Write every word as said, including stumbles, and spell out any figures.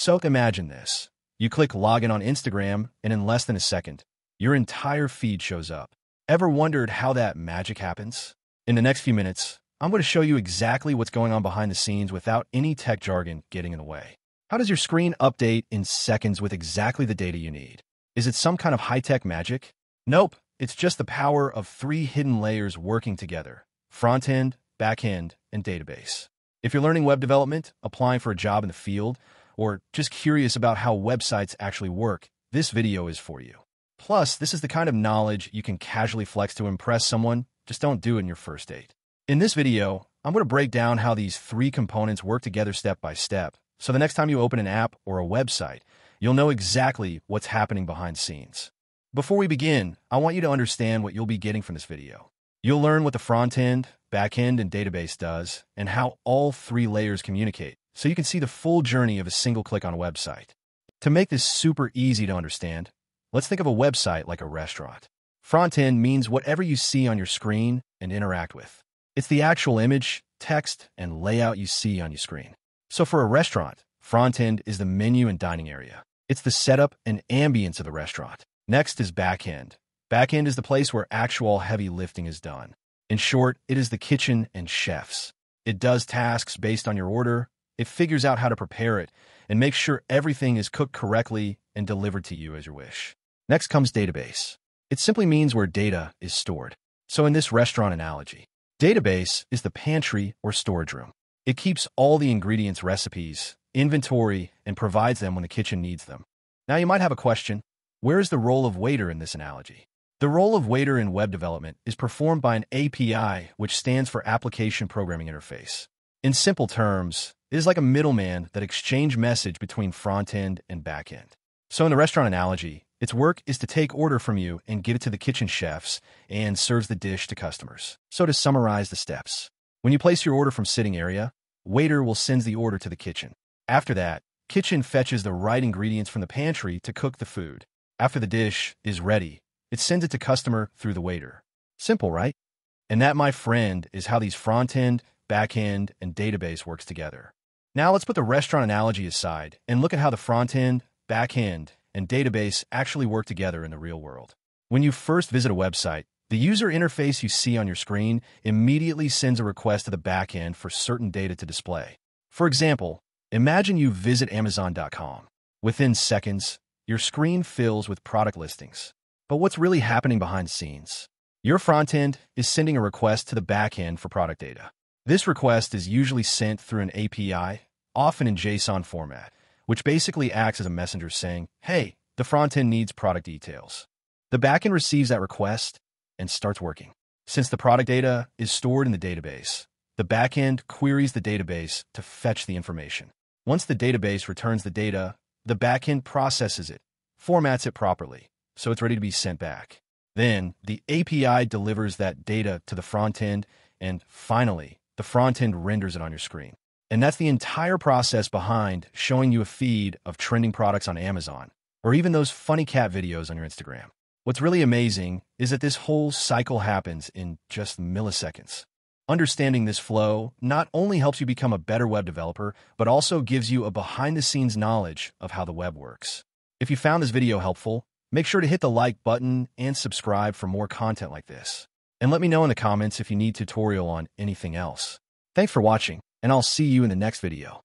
So imagine this. You click login on Instagram, and in less than a second, your entire feed shows up. Ever wondered how that magic happens? In the next few minutes, I'm going to show you exactly what's going on behind the scenes without any tech jargon getting in the way. How does your screen update in seconds with exactly the data you need? Is it some kind of high-tech magic? Nope, it's just the power of three hidden layers working together: front-end, back-end, and database. If you're learning web development, applying for a job in the field, or just curious about how websites actually work, this video is for you. Plus, this is the kind of knowledge you can casually flex to impress someone. Just don't do it in your first date. In this video, I'm going to break down how these three components work together step by step, so the next time you open an app or a website, you'll know exactly what's happening behind the scenes. Before we begin, I want you to understand what you'll be getting from this video. You'll learn what the front end, back end, and database does, and how all three layers communicate, so you can see the full journey of a single click on a website. To make this super easy to understand, let's think of a website like a restaurant. Front end means whatever you see on your screen and interact with. It's the actual image, text, and layout you see on your screen. So for a restaurant, front end is the menu and dining area. It's the setup and ambience of the restaurant. Next is back end. Back end is the place where actual heavy lifting is done. In short, it is the kitchen and chefs. It does tasks based on your order, it figures out how to prepare it, and makes sure everything is cooked correctly and delivered to you as you wish. Next comes database. It simply means where data is stored. So in this restaurant analogy, database is the pantry or storage room. It keeps all the ingredients, recipes, inventory, and provides them when the kitchen needs them. Now you might have a question. Where is the role of waiter in this analogy? The role of waiter in web development is performed by an A P I, which stands for Application Programming Interface. In simple terms, it is like a middleman that exchanges message between front-end and back-end. So in the restaurant analogy, its work is to take order from you and give it to the kitchen chefs, and serves the dish to customers. So to summarize the steps, when you place your order from sitting area, waiter will send the order to the kitchen. After that, kitchen fetches the right ingredients from the pantry to cook the food. After the dish is ready, it sends it to customer through the waiter. Simple, right? And that, my friend, is how these front-end, back-end, and database works together. Now let's put the restaurant analogy aside and look at how the front-end, back-end, and database actually work together in the real world. When you first visit a website, the user interface you see on your screen immediately sends a request to the back-end for certain data to display. For example, imagine you visit Amazon dot com. Within seconds, your screen fills with product listings. But what's really happening behind the scenes? Your front end is sending a request to the back end for product data. This request is usually sent through an A P I, often in JSON format, which basically acts as a messenger saying, hey, the front end needs product details. The back end receives that request and starts working. Since the product data is stored in the database, the back end queries the database to fetch the information. Once the database returns the data, the backend processes it, formats it properly, so it's ready to be sent back. Then, the A P I delivers that data to the front end, and finally, the front end renders it on your screen. And that's the entire process behind showing you a feed of trending products on Amazon, or even those funny cat videos on your Instagram. What's really amazing is that this whole cycle happens in just milliseconds. Understanding this flow not only helps you become a better web developer, but also gives you a behind-the-scenes knowledge of how the web works. If you found this video helpful, make sure to hit the like button and subscribe for more content like this. And let me know in the comments if you need a tutorial on anything else. Thanks for watching, and I'll see you in the next video.